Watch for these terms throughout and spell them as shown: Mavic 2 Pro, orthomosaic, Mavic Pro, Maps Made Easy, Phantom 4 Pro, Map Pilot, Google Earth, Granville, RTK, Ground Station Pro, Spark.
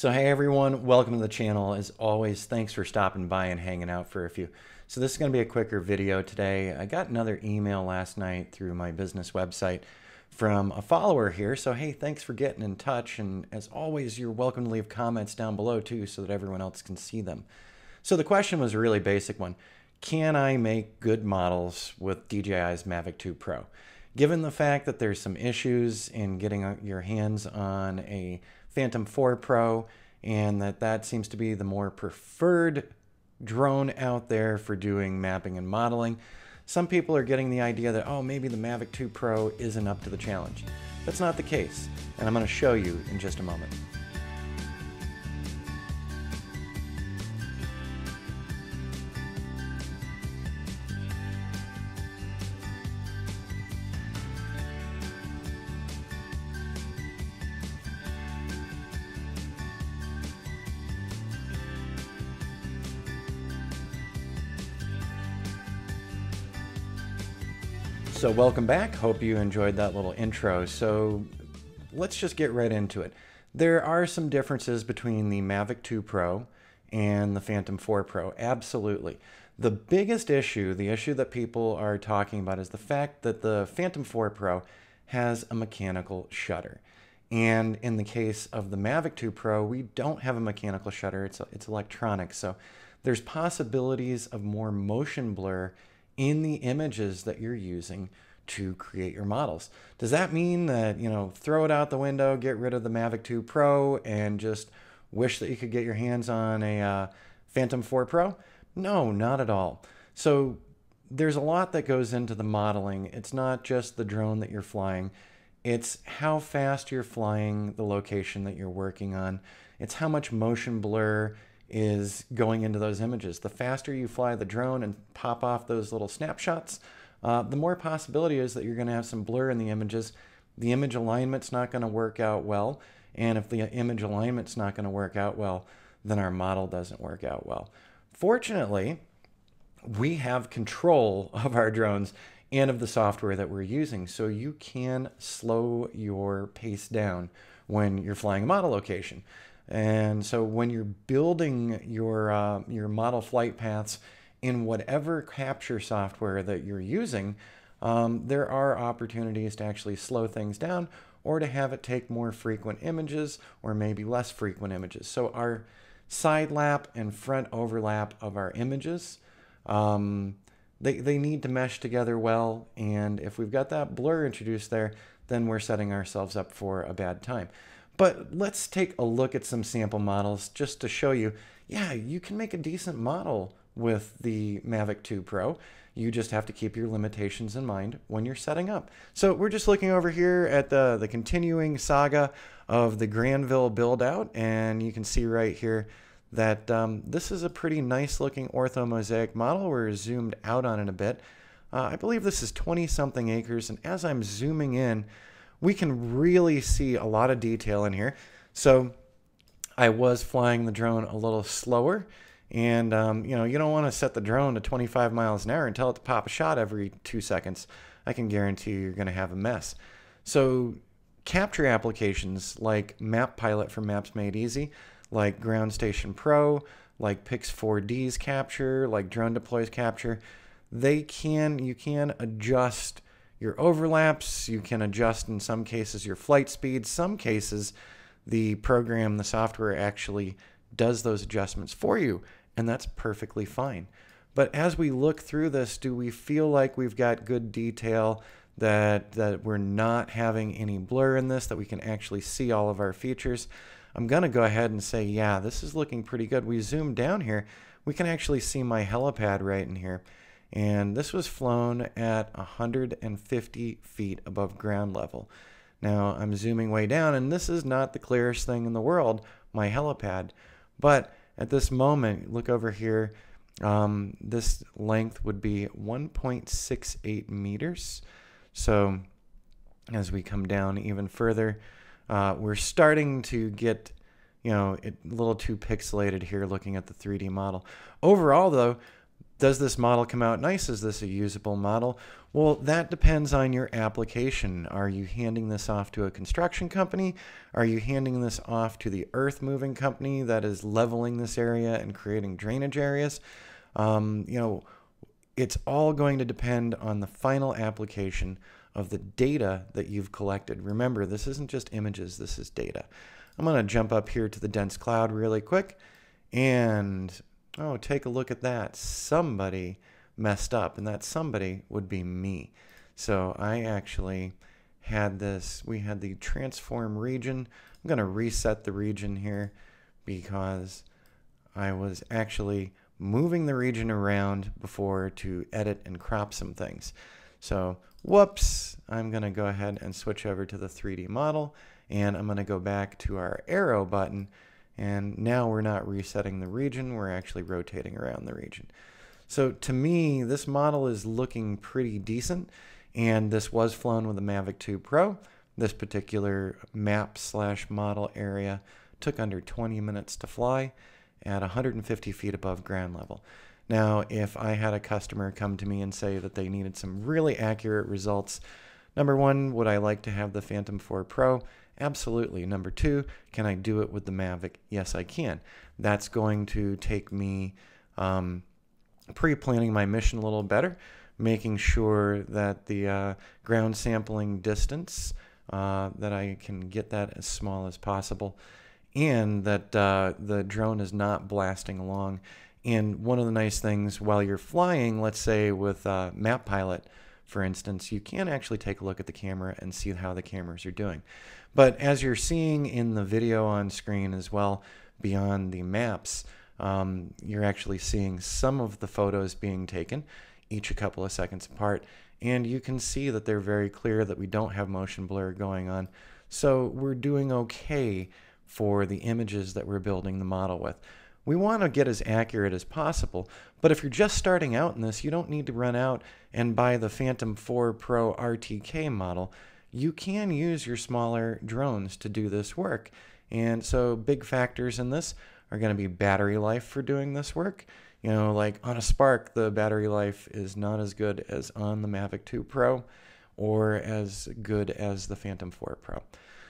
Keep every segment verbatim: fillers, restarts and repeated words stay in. So hey everyone, welcome to the channel. As always, thanks for stopping by and hanging out for a few. So this is going to be a quicker video today. I got another email last night through my business website from a follower here. So hey, thanks for getting in touch. And as always, you're welcome to leave comments down below too so that everyone else can see them. So the question was a really basic one. Can I make good models with D J I's Mavic two Pro? Given the fact that there's some issues in getting your hands on a Phantom four Pro and that that seems to be the more preferred drone out there for doing mapping and modeling, some people are getting the idea that, oh, maybe the Mavic two Pro isn't up to the challenge. That's not the case, and I'm going to show you in just a moment. So welcome back. Hope you enjoyed that little intro. So let's just get right into it. There are some differences between the Mavic two Pro and the Phantom four Pro. Absolutely. The biggest issue, the issue that people are talking about, is the fact that the Phantom four Pro has a mechanical shutter. And in the case of the Mavic two Pro, we don't have a mechanical shutter. It's, it's electronic. So there's possibilities of more motion blur in the images that you're using to create your models. Does that mean that, you know, throw it out the window, get rid of the Mavic two Pro and just wish that you could get your hands on a uh, Phantom four Pro? No, not at all. So there's a lot that goes into the modeling. It's not just the drone that you're flying. It's how fast you're flying the location that you're working on. It's how much motion blur is going into those images. The faster you fly the drone and pop off those little snapshots, uh, the more possibility is that you're going to have some blur in the images. The image alignment's not going to work out well, and if the image alignment's not going to work out well, then our model doesn't work out well. Fortunately, we have control of our drones and of the software that we're using, so you can slow your pace down when you're flying a model location. And so when you're building your, uh, your model flight paths in whatever capture software that you're using, um, there are opportunities to actually slow things down or to have it take more frequent images or maybe less frequent images. So our side lap and front overlap of our images, um, they, they need to mesh together well. And if we've got that blur introduced there, then we're setting ourselves up for a bad time. But let's take a look at some sample models just to show you, yeah, you can make a decent model with the Mavic two Pro. You just have to keep your limitations in mind when you're setting up. So we're just looking over here at the, the continuing saga of the Granville build-out, and you can see right here that um, this is a pretty nice-looking orthomosaic model. We're zoomed out on it a bit. Uh, I believe this is twenty-something acres, and as I'm zooming in, we can really see a lot of detail in here. So I was flying the drone a little slower, and um, you know, you don't want to set the drone to twenty-five miles an hour and tell it to pop a shot every two seconds. I can guarantee you're going to have a mess. So capture applications like Map Pilot for Maps Made Easy, like Ground Station Pro, like Pix four D's capture, like Drone Deploy's capture, they can, you can adjust your overlaps, you can adjust in some cases your flight speed. Some cases the program, the software actually does those adjustments for you, and that's perfectly fine. But as we look through this, do we feel like we've got good detail, that, that we're not having any blur in this, that we can actually see all of our features? I'm gonna go ahead and say, yeah, this is looking pretty good. We zoom down here, we can actually see my helipad right in here. And this was flown at one hundred fifty feet above ground level. Now I'm zooming way down, and this is not the clearest thing in the world, my helipad. But at this moment, look over here, um, this length would be one point six eight meters. So as we come down even further, uh, we're starting to get, you know, it, a little too pixelated here looking at the three D model. Overall though, Does this model come out nice? Is this a usable model? Well, that depends on your application. Are you handing this off to a construction company? Are you handing this off to the earth moving company that is leveling this area and creating drainage areas? Um, you know, it's all going to depend on the final application of the data that you've collected. Remember, this isn't just images, this is data. I'm gonna jump up here to the dense cloud really quick and oh, take a look at that. Somebody messed up, and that somebody would be me. So I actually had this, we had the transform region. I'm gonna reset the region here because I was actually moving the region around before to edit and crop some things. So whoops, I'm gonna go ahead and switch over to the three D model, and I'm gonna go back to our arrow button. And now we're not resetting the region, we're actually rotating around the region. So to me, this model is looking pretty decent, and this was flown with the Mavic two Pro. This particular map slash model area took under twenty minutes to fly at one hundred fifty feet above ground level. Now, if I had a customer come to me and say that they needed some really accurate results, number one, would I like to have the Phantom four Pro? Absolutely. Number two, can I do it with the Mavic? Yes, I can. That's going to take me um, pre-planning my mission a little better, making sure that the uh, ground sampling distance, uh, that I can get that as small as possible, and that uh, the drone is not blasting along. And one of the nice things while you're flying, let's say with uh, Map Pilot, for instance, you can actually take a look at the camera and see how the cameras are doing. But as you're seeing in the video on screen as well, beyond the maps, um, you're actually seeing some of the photos being taken, each a couple of seconds apart. And you can see that they're very clear, that we don't have motion blur going on. So we're doing okay for the images that we're building the model with. We want to get as accurate as possible, but if you're just starting out in this, you don't need to run out and buy the Phantom four Pro R T K model. You can use your smaller drones to do this work. And so big factors in this are going to be battery life for doing this work. You know, like on a Spark, the battery life is not as good as on the Mavic two Pro or as good as the Phantom four Pro.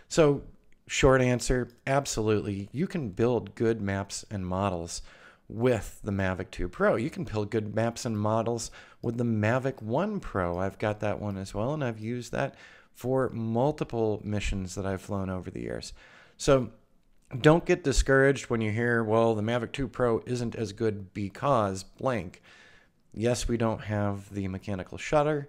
So short answer, absolutely. You can build good maps and models with the Mavic two Pro. You can build good maps and models with the Mavic one Pro. I've got that one as well, and I've used that for multiple missions that I've flown over the years. So don't get discouraged when you hear, well, the Mavic two Pro isn't as good because blank. Yes, we don't have the mechanical shutter,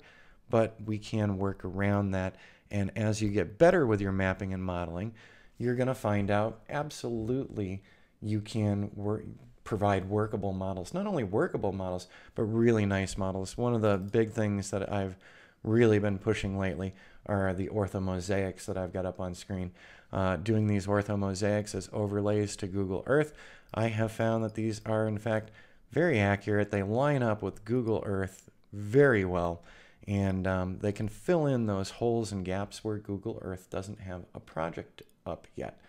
but we can work around that. And as you get better with your mapping and modeling, you're going to find out absolutely you can wor- provide workable models. Not only workable models, but really nice models. One of the big things that I've really been pushing lately are the orthomosaics that I've got up on screen. Uh, doing these orthomosaics as overlays to Google Earth, I have found that these are, in fact, very accurate. They line up with Google Earth very well. And um, they can fill in those holes and gaps where Google Earth doesn't have a project up yet.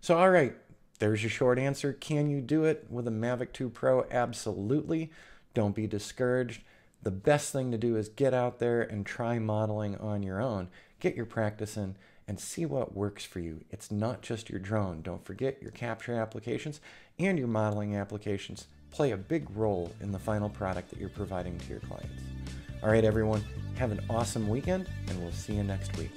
So, all right, there's your short answer. Can you do it with a Mavic two Pro? Absolutely. Don't be discouraged. The best thing to do is get out there and try modeling on your own. Get your practice in and see what works for you. It's not just your drone. Don't forget your capture applications and your modeling applications play a big role in the final product that you're providing to your clients. All right, everyone, have an awesome weekend, and we'll see you next week.